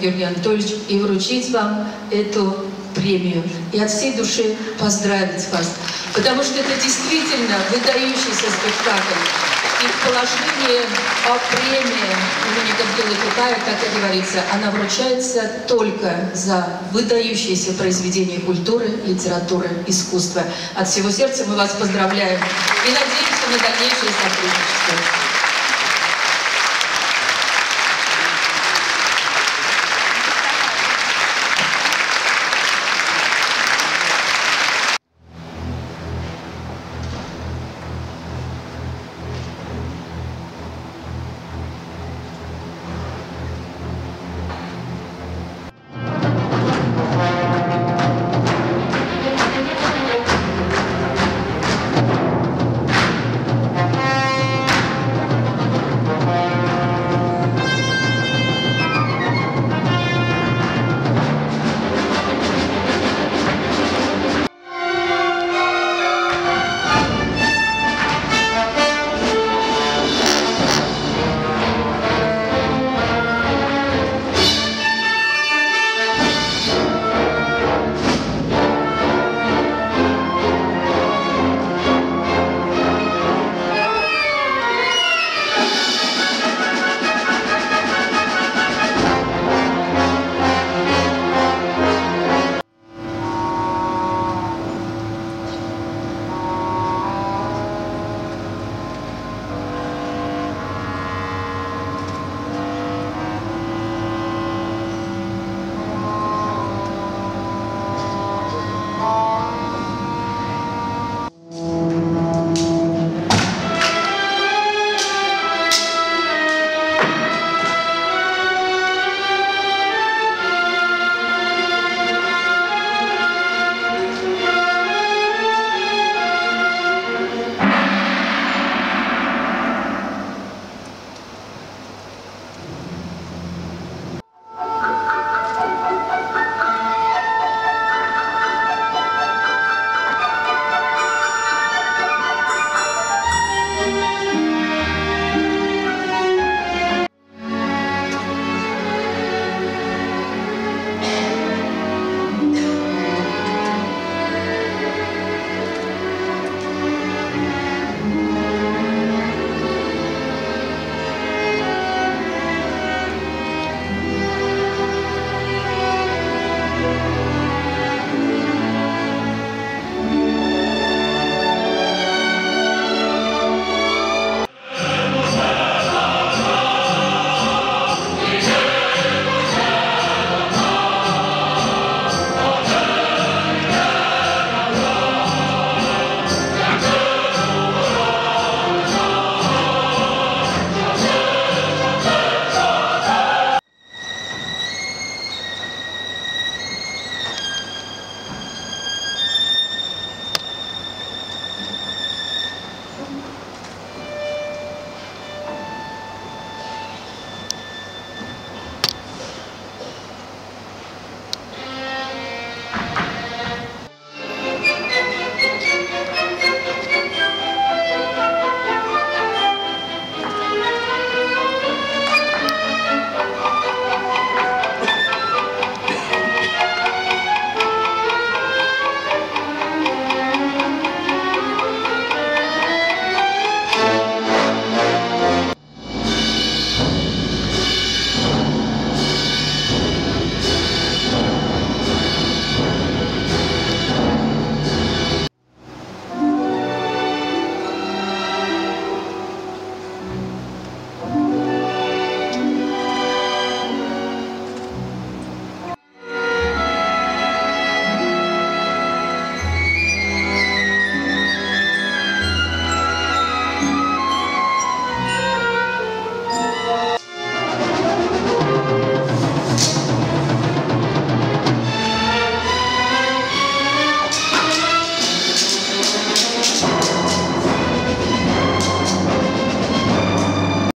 Георгий Анатольевич, и вручить вам эту премию. И от всей души поздравить вас. Потому что это действительно выдающийся спектакль. И в положении о премии имени Гаврилы Тутаева, так и говорится, она вручается только за выдающиеся произведения культуры, литературы, искусства. От всего сердца мы вас поздравляем и надеемся на дальнейшее сотрудничество.